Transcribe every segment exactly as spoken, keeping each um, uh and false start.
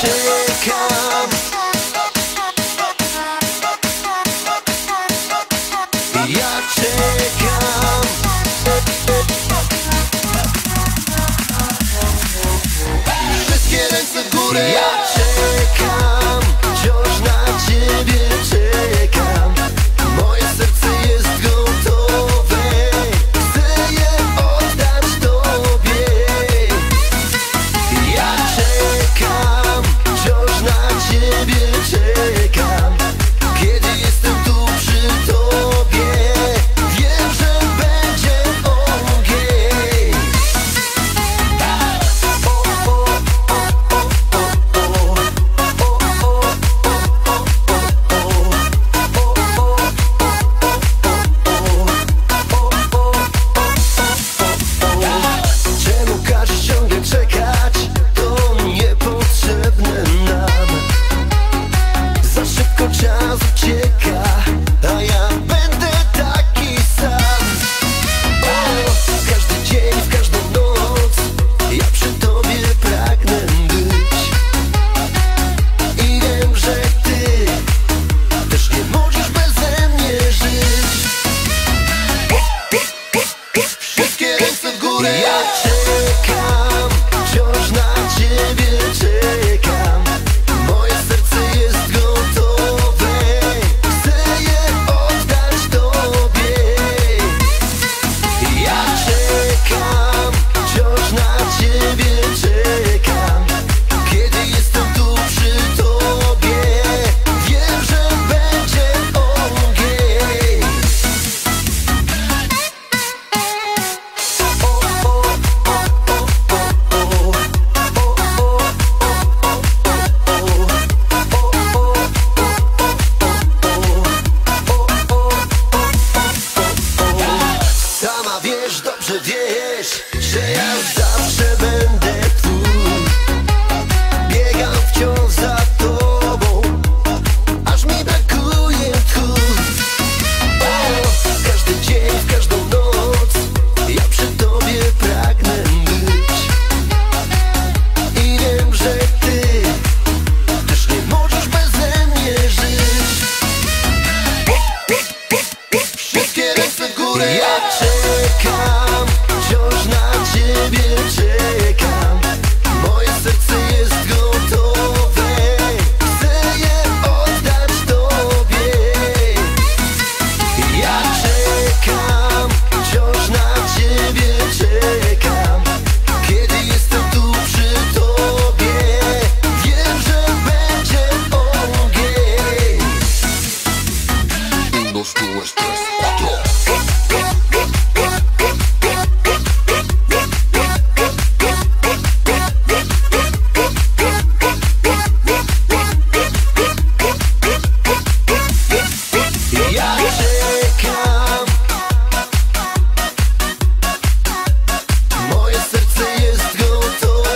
czekam, ja czekam. Wszystkie ręce w górę, ja czekam, wciąż na ciebie czekam. Moje serce jest gotowe, chcę je oddać tobie. Ja czekam, wciąż na ciebie czekam. Kiedy jestem tu przy tobie, wiem, że będzie ogień. O, o, o, o, o, o. O, o, o, o, o, o. O, o, o, o, o. O, o, o, o. Czemu każesz ciągle czekać? To niepotrzebne nam. Za szybko czas ucieka, a ja będę taki sam. O, każdy dzień, w każdą noc ja przy tobie pragnę być. I wiem, że ty też nie możesz beze mnie żyć. Wszystkie ręce w górę, ja czekam, wciąż na ciebie czekam. Moje serce jest gotowe, chcę je oddać tobie. Ja czekam, wciąż na ciebie czekam. Kiedy jestem tu przy tobie, wiem, że będzie ogień. O, o, o, o, o, o. O, o, o, o, o. Sama wiesz, dobrze wiesz, że ja zawsze będę twój. Biegam wciąż za tobą, aż mi brakuje tchu. O, każdy dzień, w każdą noc ja przy tobie pragnę być. I wiem, że ty też nie możesz beze mnie żyć. Wszystkie ręce w górę, ja czekam, wciąż na ciebie czekam. Moje serce jest gotowe, chcę je oddać tobie. Ja czekam, wciąż na ciebie czekam. Kiedy jestem tu przy tobie, wiem, że będzie ogień. Unos, dos, tres, cuatro. Ja czekam, moje serce jest gotowe.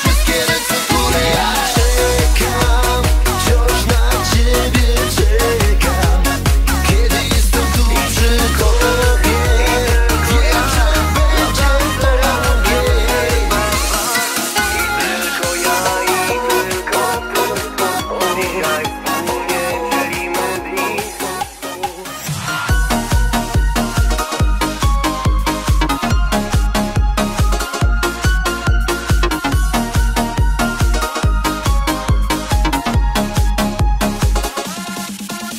Wszystkie ręce w górę, ja czekam, wciąż na ciebie czekam. Kiedy jestem tu przy tobie, wiem, że będzie ogień.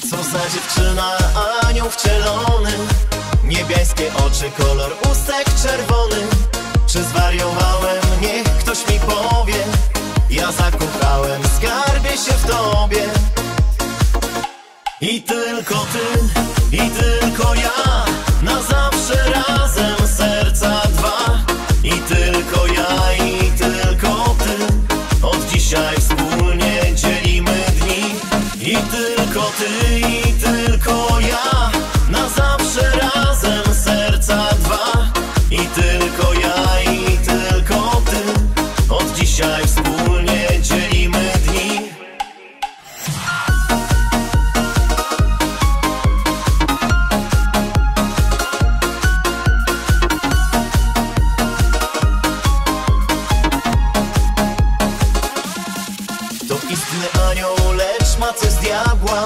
Co za dziewczyna, anioł wcielony. Niebieskie oczy, kolor ustek czerwony. Czy zwariowałem? Niech ktoś mi powie. Ja zakochałem, skarbię się w tobie. I tylko ty, i tylko ja, na zawsze razem serca dwa. I tylko ja, i tylko ty, od dzisiaj wspólnie dzielimy dni. I tylko ty, i tylko ja, na zawsze razem serca dwa. I tylko ja, i tylko ty, od dzisiaj wspólnie dzielimy dni. pracę z diabła,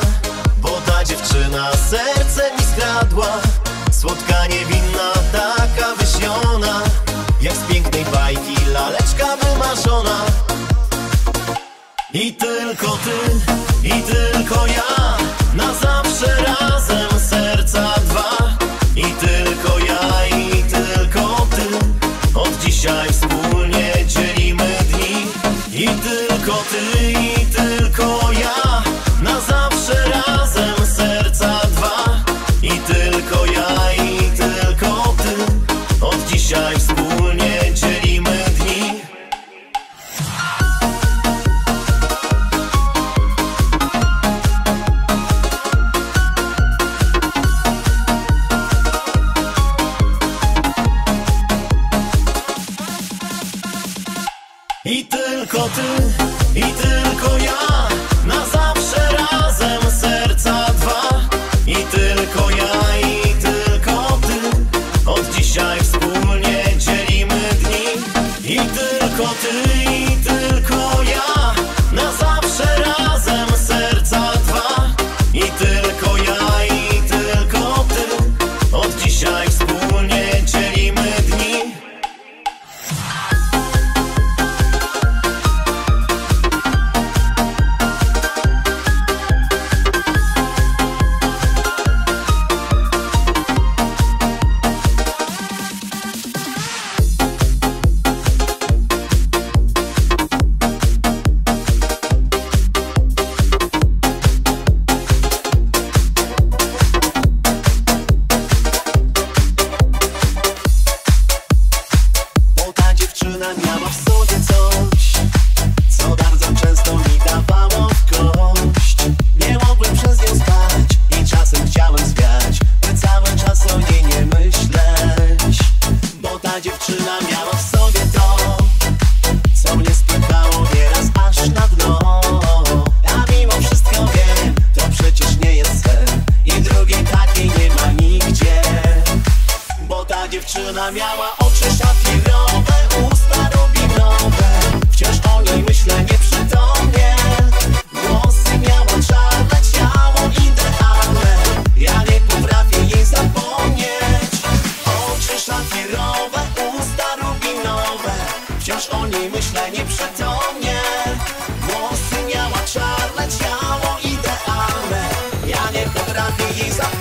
bo ta dziewczyna serce mi skradła. Słodka niewinna, taka wyśniona, jak z pięknej bajki laleczka wymarzona. I tylko ty, i tylko ja, na zawsze razem serca dwa. I tylko ja, i tylko ty, od dzisiaj wspólnie dzielimy dni. I tylko ty, i tylko ja, na zawsze razem serca dwa. I tylko ja, i tylko ty, od dzisiaj wspólnie dzielimy dni. I tylko ty, i tylko ja, na zawsze razem serca dwa. I tylko ja, i tylko ty, od dzisiaj wspólnie dzielimy dni. I tylko ty, i tylko ja, na zawsze razem serca dwa. I tylko ja, i tylko ty, od dzisiaj wspólnie dzielimy dni. Miała w sobie coś, co bardzo często mi dawało w kość. Nie mogłem przez nią spać i czasem chciałem zwiać, by cały czas o niej nie myśleć. Bo ta dziewczyna miała w sobie to, co mnie spychało nieraz aż na dno. A mimo wszystko wiem, to przecież nie jest sen i drugiej takiej nie ma nigdzie. Bo ta dziewczyna miała oczy szafrowe, usta rubinowe, wciąż o niej myślę nieprzytomnie. Włosy miała czarne, ciało idealne, ja nie potrafię jej zapomnieć. Oczy szafrowe, usta rubinowe, wciąż o niej myślę nieprzytomnie. Włosy miała czarne, ciało idealne, ja nie potrafię jej zapomnieć.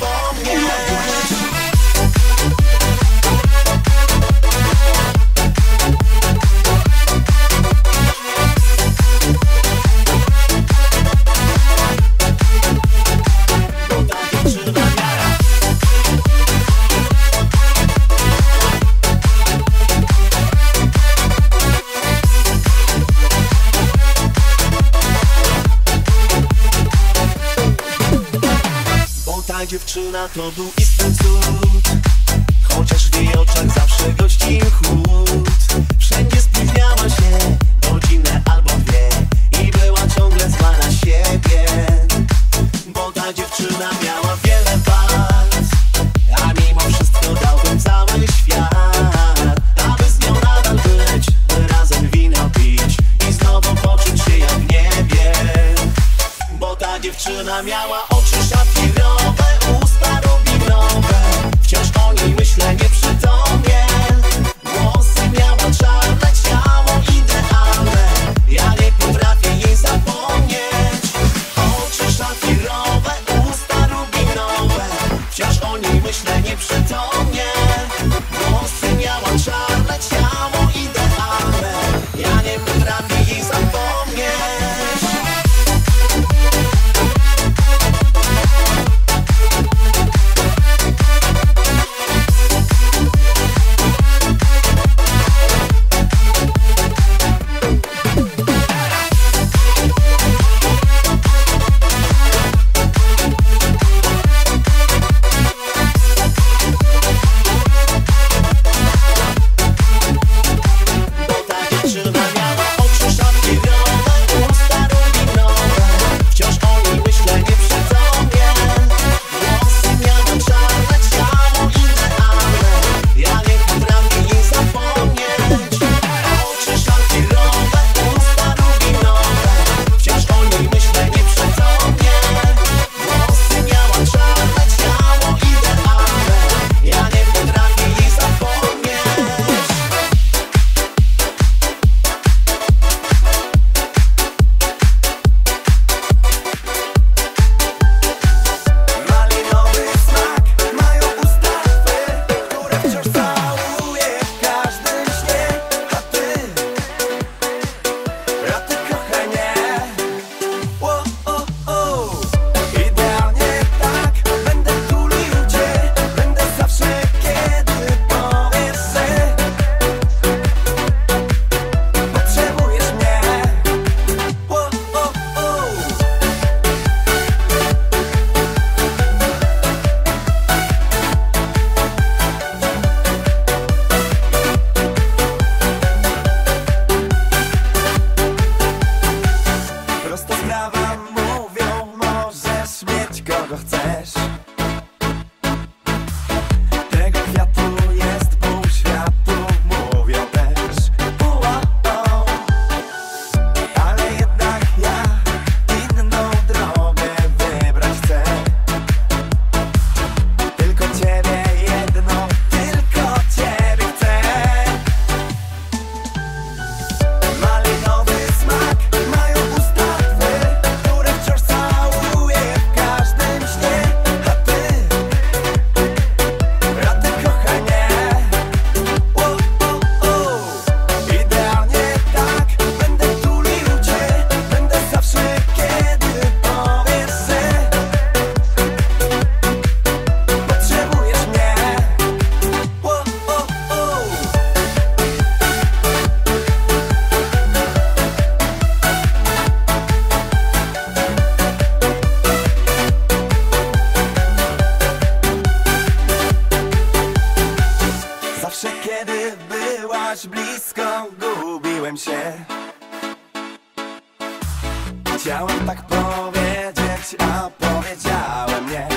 Ta dziewczyna to był istny cud, chociaż w jej oczach zawsze gościł chłód. Wszędzie spóźniała się godzinę albo dwie i była ciągle zła na siebie. Bo ta dziewczyna miała wiele wad, a mimo wszystko dałbym cały świat, aby z nią nadal być, by razem wino pić i znowu poczuć się jak w niebie. Bo ta dziewczyna miała oczy szafrowe, usta rubinowe, wciąż o niej myślę nieprzytomnie. Włosy miała czarne, ciało idealne, ja nie potrafię jej zapomnieć. Oczy szafrowe, usta rubinowe, wciąż o niej myślę nieprzytomnie. Włosy miała czarne, ciało idealne, ja nie potrafię jej zapomnieć. byłaś blisko, gubiłem się. Chciałem tak powiedzieć, a powiedziałem nie.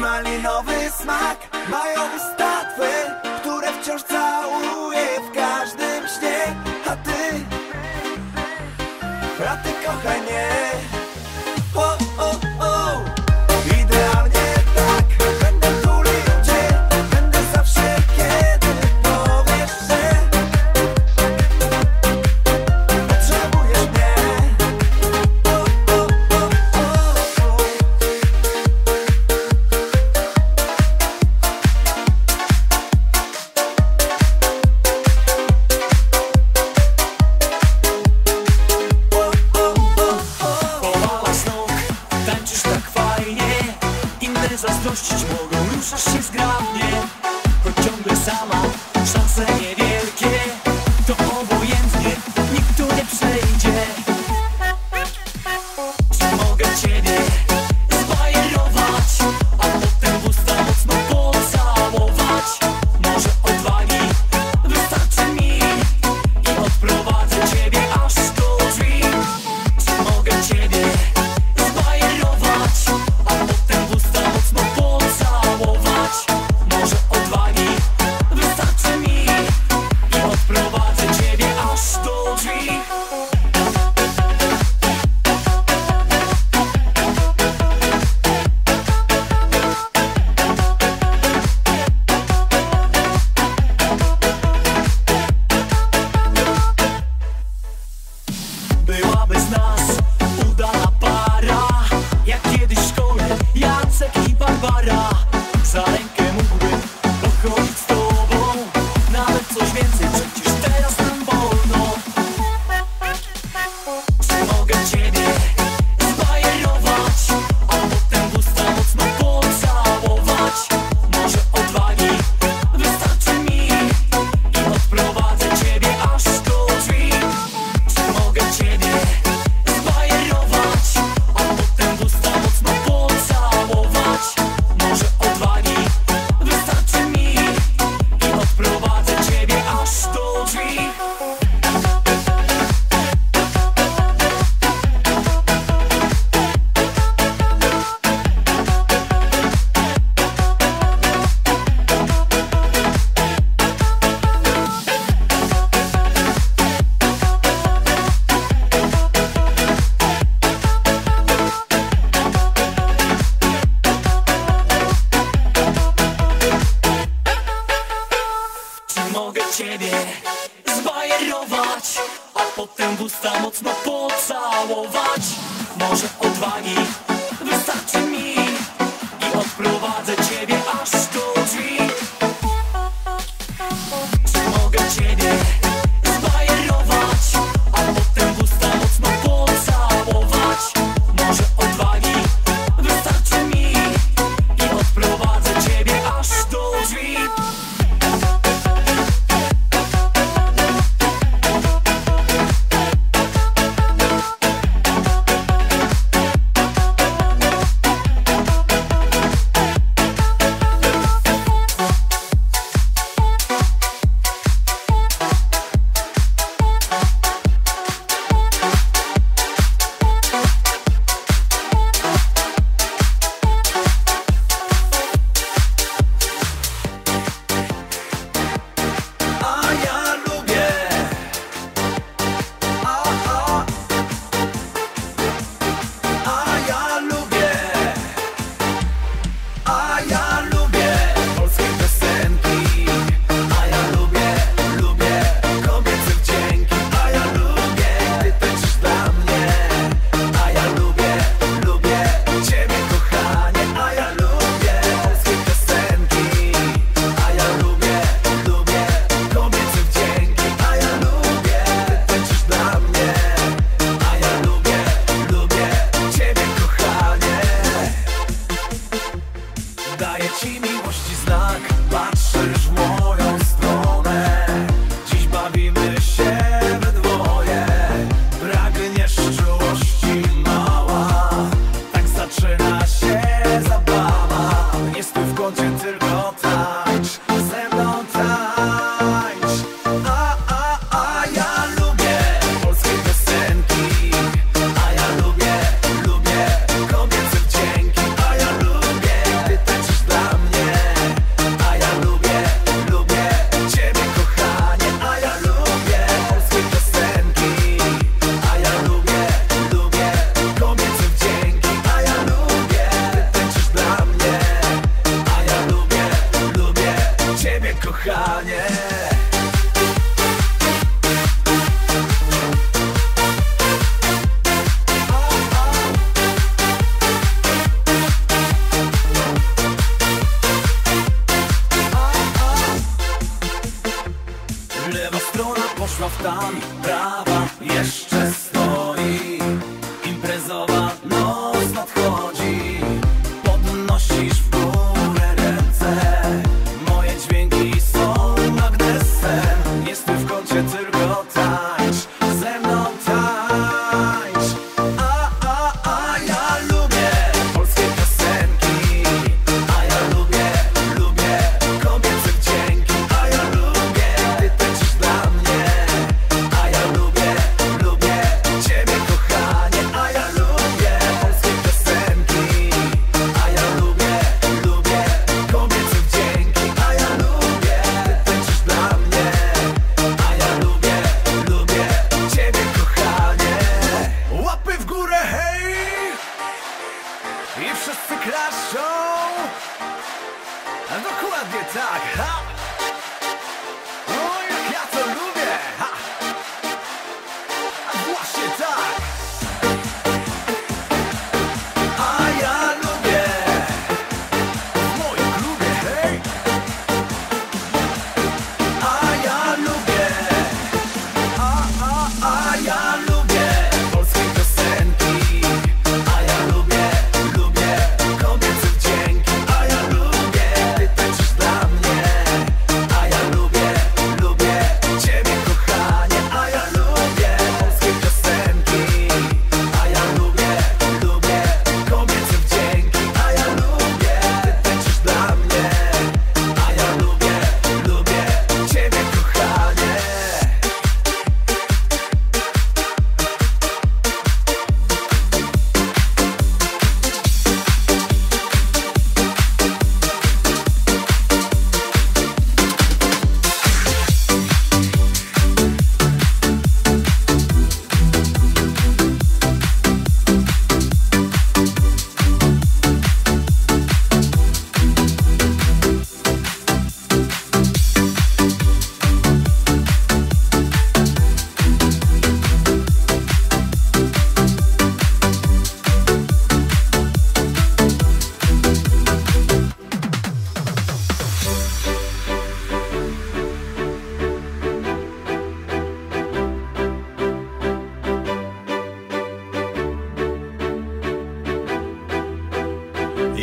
Malinowy smak mają usta twe, które wciąż całuję w każdym śnie. A ty, a ty kochanie, o, o, o, idealnie tak. Będę tulił cię, będę zawsze, kiedy powiesz, że potrzebujesz mnie. O, o, o, o, o. Zazdrościć mogą, ruszasz się zgrabnie, choć ciągle sama, szanse niewielkie, to obojętnie, nikt tu nie przejdzie. Czy mogę ciebie zbajerować, a potem w usta mocno pocałować? Może odwagi wystarczy mi i odprowadzę ciebie aż do drzwi. Czy mogę ciebie zbajerować, z nas udana para, jak kiedyś w szkole Jacek i Barbara. Za rękę mógłbym pochodzić z tobą, nawet coś więcej, przecież teraz nam wolno. Czy mogę ciebie zbajerować, a potem w usta mocno pocałować? Może odwagi wystarczy mi i odprowadzę ciebie aż do drzwi. Czy mogę ciebie ciebie zbajerować, a potem w usta mocno pocałować. Może odwagi wystarczy mi i odprowadzę ciebie aż do drzwi. Czy mogę ciebie zbajerować, a potem w usta mocno pocałować? Może odwagi wystarczy mi i odprowadzę ciebie aż do drzwi.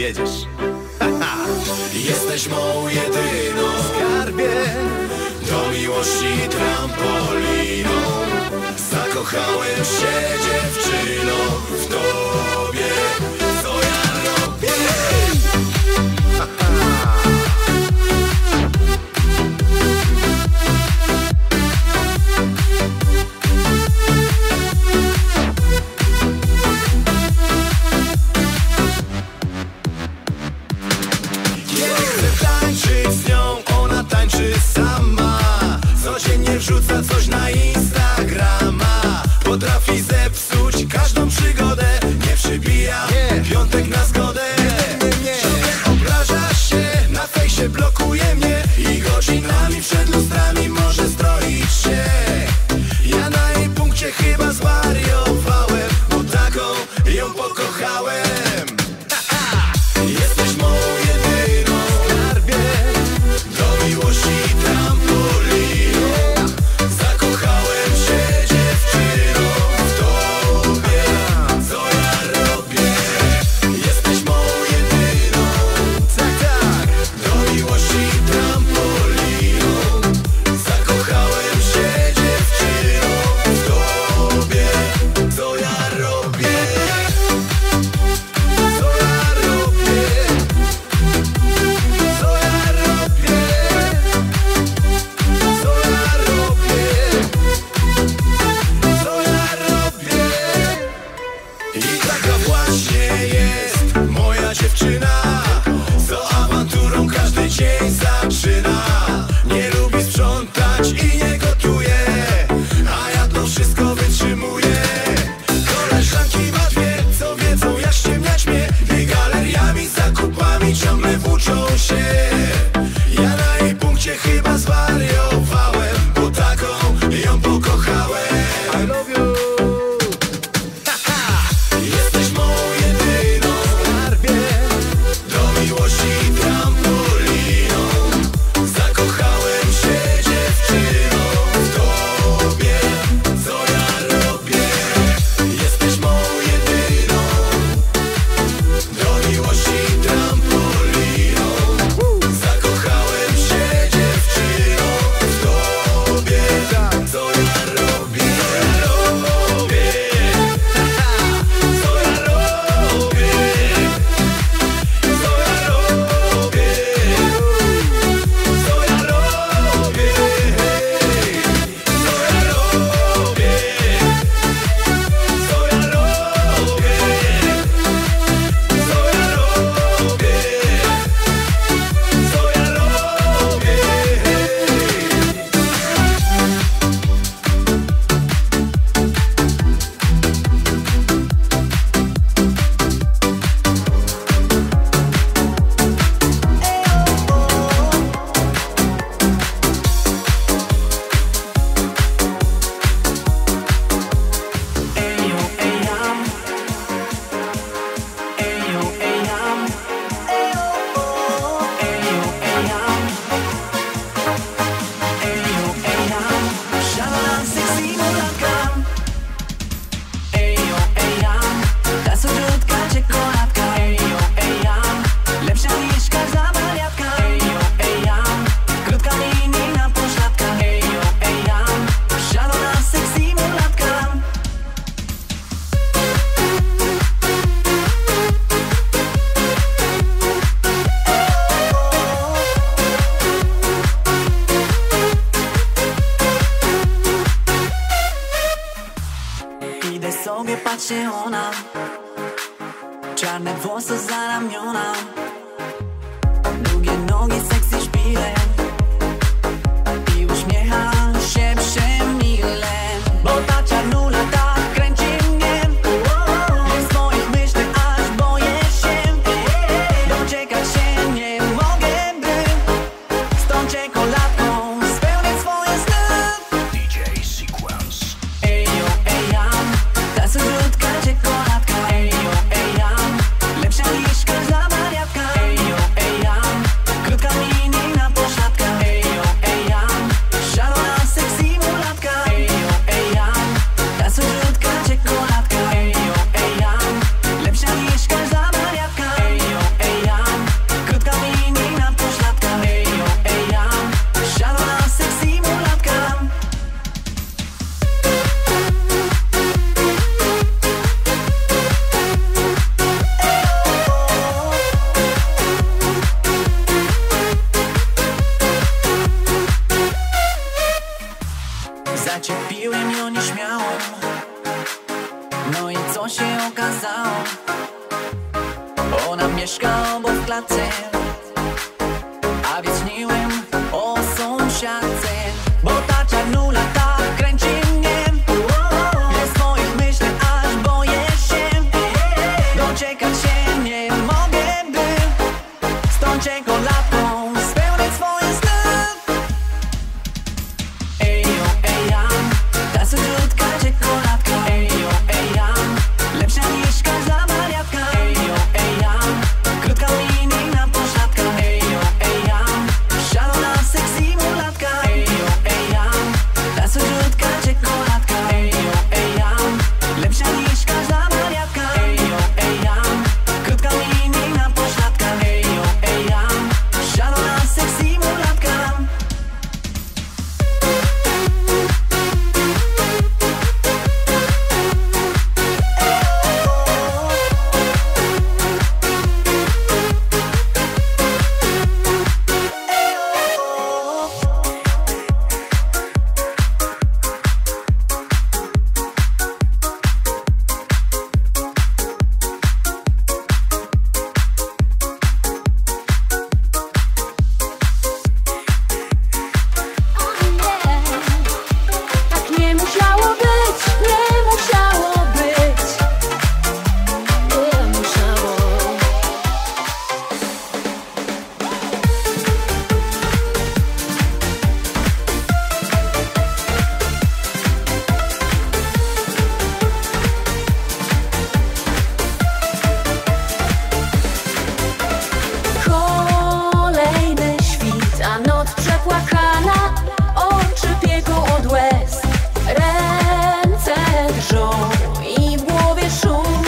jedziesz. Jesteś mą jedyną skarbie, do miłości trampoliną. Zakochałem się dziewczyną w tobie. Co ja robię? Wrzuca coś na Instagrama, potrafi zepsuć każdą przygodę. Nie przybija yeah. piątek na zgodę. Ciągle obraża się, na fejsie blokuje mnie i godzinami przed lustrami może stroić się. Ja na jej punkcie chyba zwariowałem, bo taką ją pokochałem. Ha, ha. Jesteś moją jedyną skarbie, do miłości trampolin. Ej, jo, ej, jam, lepsza niż każda wariatka. No i co się okazało? Ona mieszka obok w klatce, a wyśniłem o sąsiadce. Bo ta czarnula tak kręci mnie, ze swoich myśli aż boję się. Doczekać się nie mogę, by z tą czekoladką spełnić swoje sny. Ej, o, ej, ja, ta słodka czekoladka. Ej, o, ej, ja, lepsza niż każda wariatka. Ej, o, ej, ja, krótka linijna poszlatka. Ej, o, ej, ja, szalona sexy mulatka. Ej, o, ej, ja, ta słodka czekoladka. Ej, o, ej, ja, lepsza niż każda wariatka. Ej, o, ej, ja, krótka linijna poszlatka. Ej, o, ej, ja, szalona sexy mulatka. Płakana, oczy pieką od łez, ręce drżą i w głowie szum.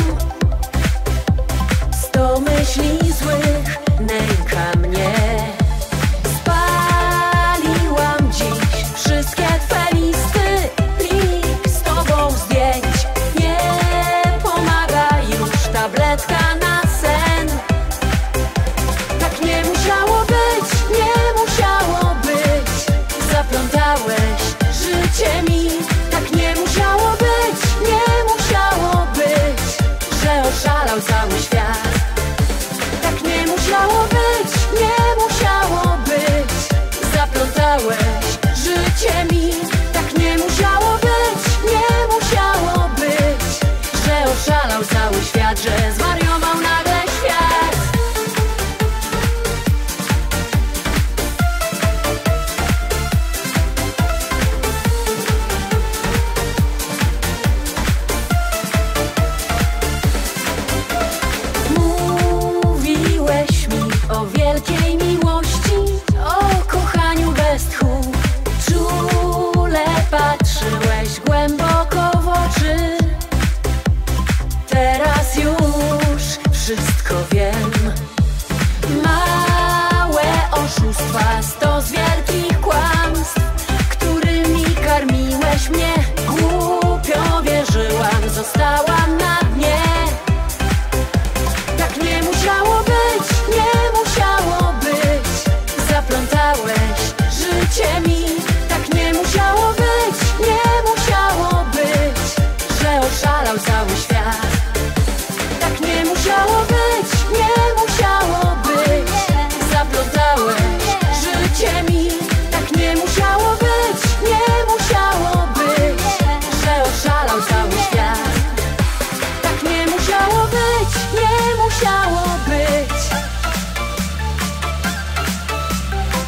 Sto myśli złych nęka mnie. Spaliłam dziś wszystkie twe listy, plik z tobą zdjęć. Nie pomaga już tabletka na sen. Tak nie musiało być, nie musiało. Zaplątałeś życie mi. Tak nie musiało być, nie musiało być, że oszalał cały świat. Tak nie musiało być, nie musiało być, zaplątałeś życie mi. Tak nie musiało być, nie musiało być, że oszalał cały świat, że zwariował nagle świat. Patrzyłeś głęboko w oczy. Teraz już wszystko wiem. Małe oszustwa, sto z wielkich kłamstw, którymi karmiłeś mnie. Głupio wierzyłam, zostałam na dnie. Tak nie musiało być, nie musiało być, zaplątałeś życie mi. Tak nie musiało być, nie musiało być, że oszalał cały świat. Tak nie musiało być, nie musiało być, zaplątałeś życie mi. Tak nie musiało być, nie musiało być, że oszalał cały świat. Tak nie musiało być, nie musiało być.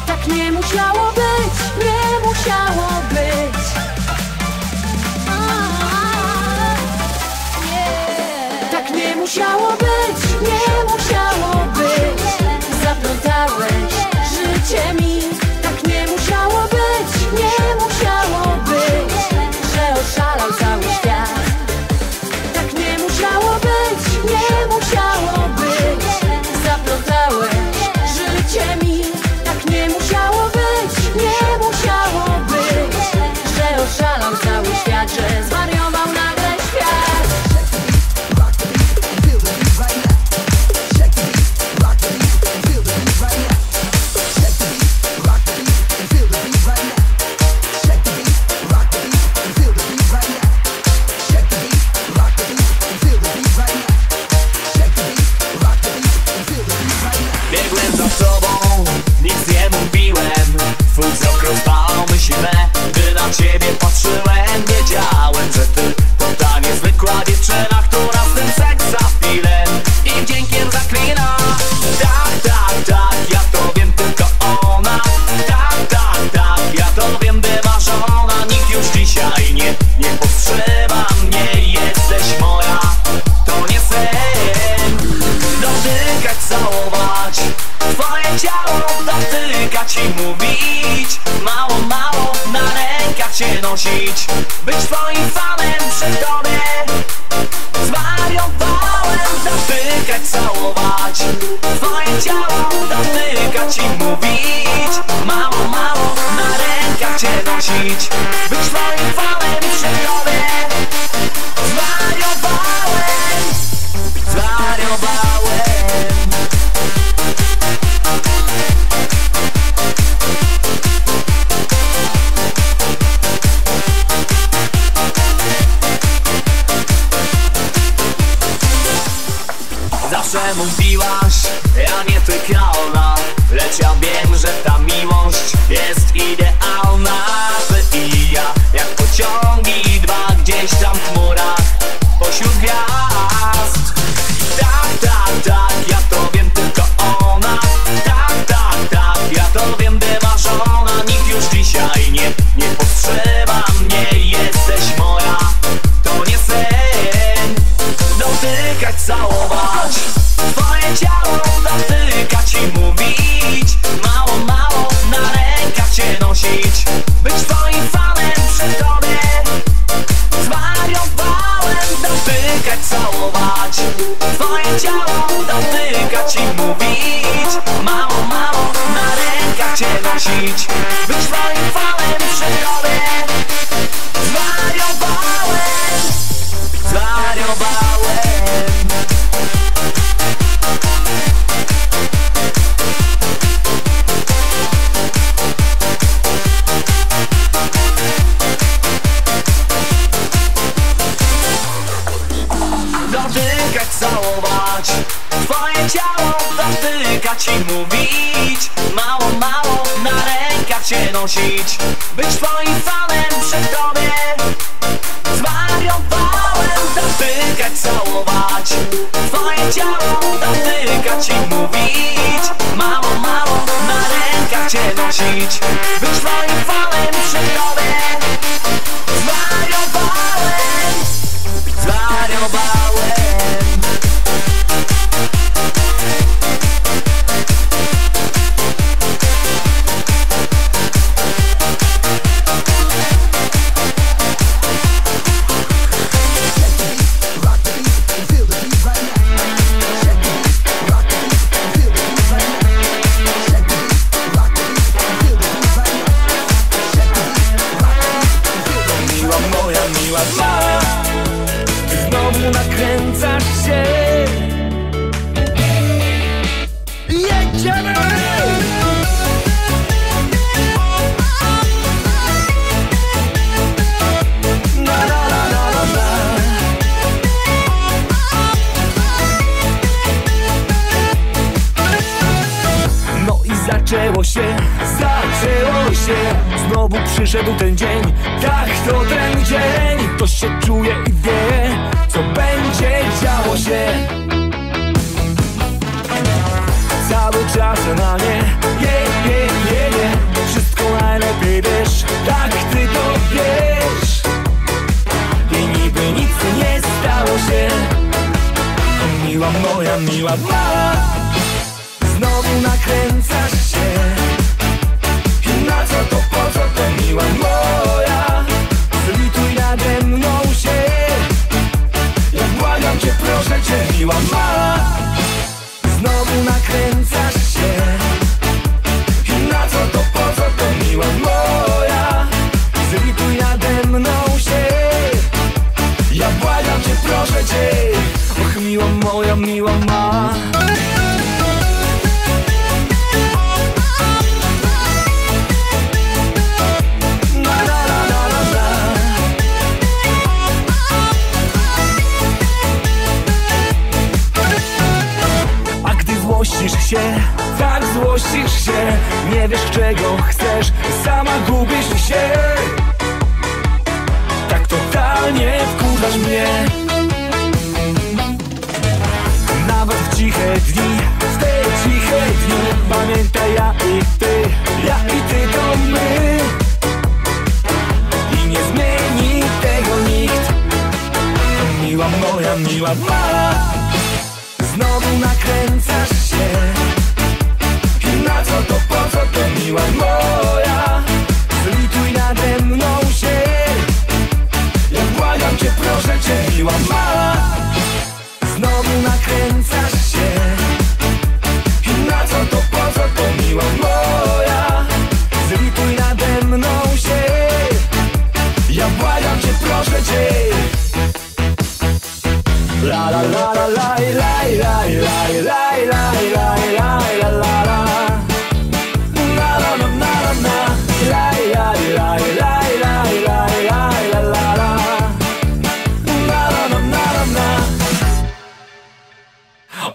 Tak nie musiało być, nie musiało być. Tak nie musiało być, nie musiało być. nalega ci mówić, mało, mało nalega cię nosić, być twoim fanem przed tobie zwariowałem, dotykać, całować twoje ciało, dotykać i mówić, mało, mało nalega cię nosić, być twoim fanem przed tobie zwariowałem, zwariowałem. Zawsze mówiłaś, ja nie tykalna, lecz ja wiem, że ta miłość jest idealna. Ty i ja, jak pociągi dwa gdzieś tam w chmurach pośród gwiazd. Tak, tak, tak, ja to wiem, tylko ona. Tak, tak, tak, ja to wiem, wymarzona. Nikt już dzisiaj nie, nie powstrzyma mnie. Jesteś moja, to nie sen. Dotykać, całować twoje ciało, dotykać i mówić, mało, mało na rękach cię nosić, być twoim fanem przy tobie zwariowałem, dotykać, całować twoje ciało, dotykać i mówić, mało, mało na rękach cię nosić, być twoim fanem przy tobie zwariowałem, zwariowałem. Dotykać, całować twoje ciało, dotykać i mówić, mało, mało na rękach cię nosić, być twoim fanem przed tobie zwariowałem, dotykać, całować twoje ciało, dotykać i mówić, mało, mało na rękach cię nosić, być twoim fanem przed tobie zwariowałem, zwariowałem. Zaczęło się, zaczęło się, znowu przyszedł ten dzień, tak to ten dzień. Ktoś się czuje i wie, co będzie działo się. Cały czas na nie, nie, nie, nie, nie. Wszystko najlepiej wiesz, tak ty to wiesz. I niby nic nie stało się. Miła moja, miła mała, znowu nakręcasz się. I na co to, po co to, miła moja? Zlituj nade mną się. Ja błagam cię, proszę cię, miła mała, znowu nakręcasz się. I na co to, po co to, miła moja? Zlituj nade mną się. Ja błagam cię, proszę cię. Och, miła moja, miła mała. Złościsz się, tak złościsz się, nie wiesz czego chcesz, sama gubisz się. Tak totalnie wkurzasz mnie. Nawet w ciche dni, w te ciche dni, pamiętaj, ja i ty, ja i ty to my. I nie zmieni tego nikt. Miła moja, miła mała, znowu nakręcasz się. I na co to, po co to mi? miła moja, zlituj nade mną się. Ja błagam cię, proszę cię, miła mała. Znowu nakręcasz się. I na co to, po co to, miła moja? Zlituj nade mną się. Ja błagam cię, proszę cię. La la la la la la la la la.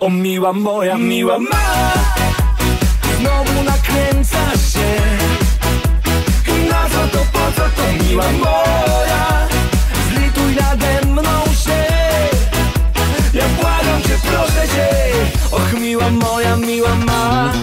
O miła moja, miła mała, znowu nakręcasz się. Na co to, po co to, miła moja? Zlituj nade mną się. Ja błagam cię, proszę cię. Och, miła moja, miła mała.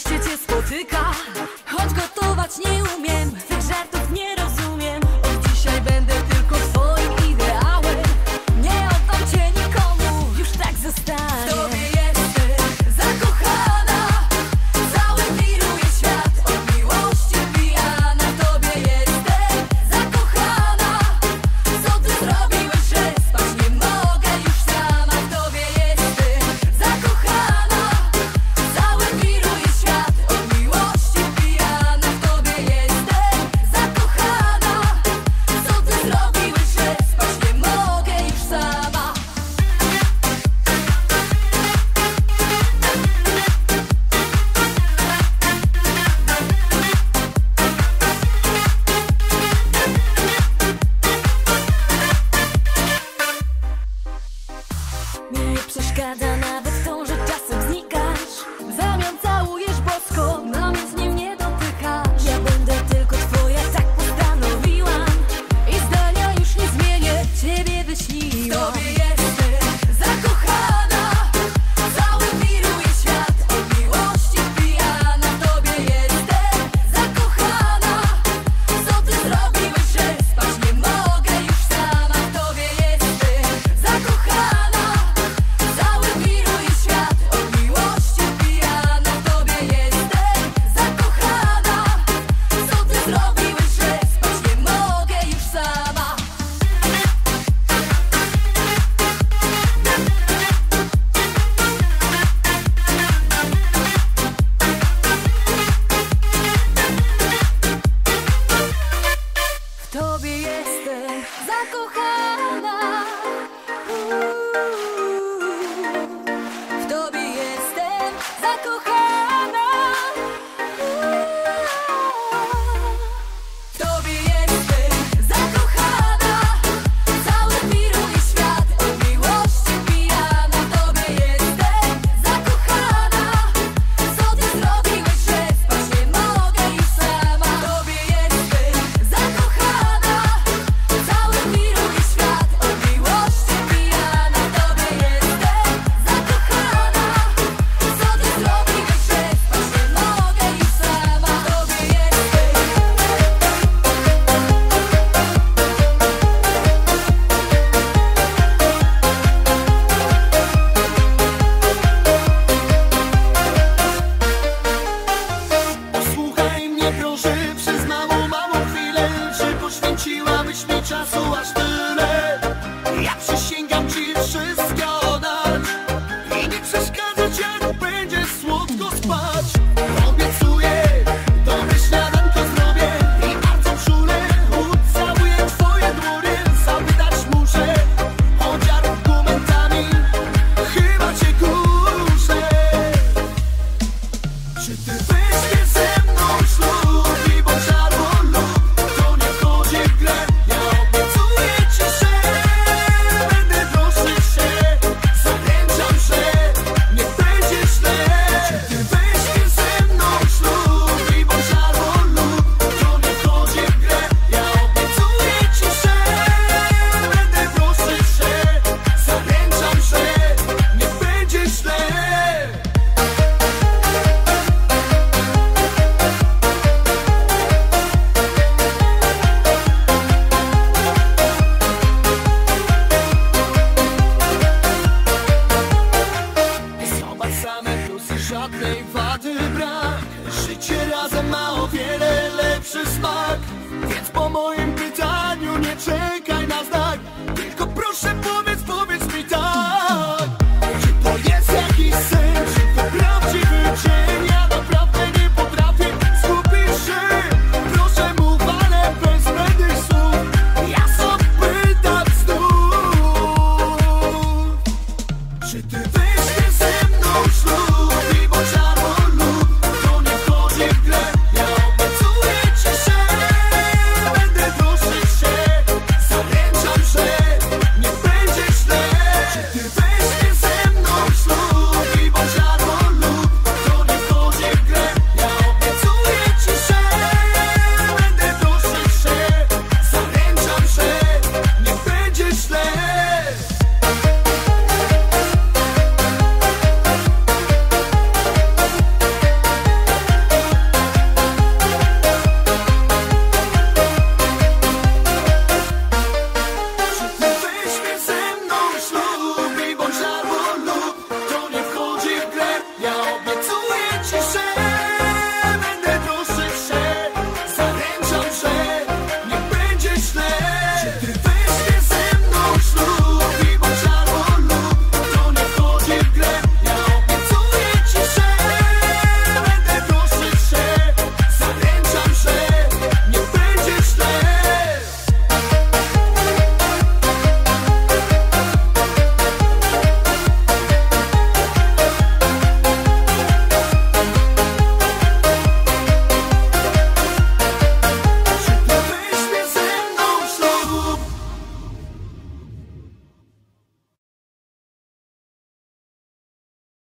szczęście cię spotyka, choć gotować nie umiem, tych żartów nie rozumiem. Od dzisiaj będę tylko twoim ideałem, nie oddam cię nikomu, już tak zostanie. W tobie jestem zakochana, cały wiruje świat, od miłości pijana. Na tobie jestem zakochana, co ty zrobiłeś, że spać nie mogę już sama. W tobie jestem zakochana, przeszkadza nawet to, że czasem znikasz. W zamian całujesz bosko, na mnie z nim nie dotykasz. Ja będę tylko twoja, tak postanowiłam, i zdania już nie zmienię, ciebie wyśniłam. W tobie jestem zakochana, w tobie jestem zakochana, w tobie jestem zakochana, cały wiruje świat, od miłości pijana. W tobie jestem zakochana, co ty zrobiłeś, że spać nie mogę już sama. W tobie jestem zakochana, przyznam o małą chwilę, że poświęciłabyś mi czasu aż tyle. Ja przysięgam ci wszystko oddać i nie przeszkadzać, jak będzie słodko spać. Obiecuję, dobre śniadanko zrobię i bardzo czule ucałuję twoje dłonie. Zapytać muszę choć argumentami, chyba cię kuszę. Czy ty weźmiesz ze mną ślub? Żadnej wady brak, życie razem ma o wiele lepszy smak. Więc po moim pytaniu nie czekaj na znak, tylko proszę powiedz.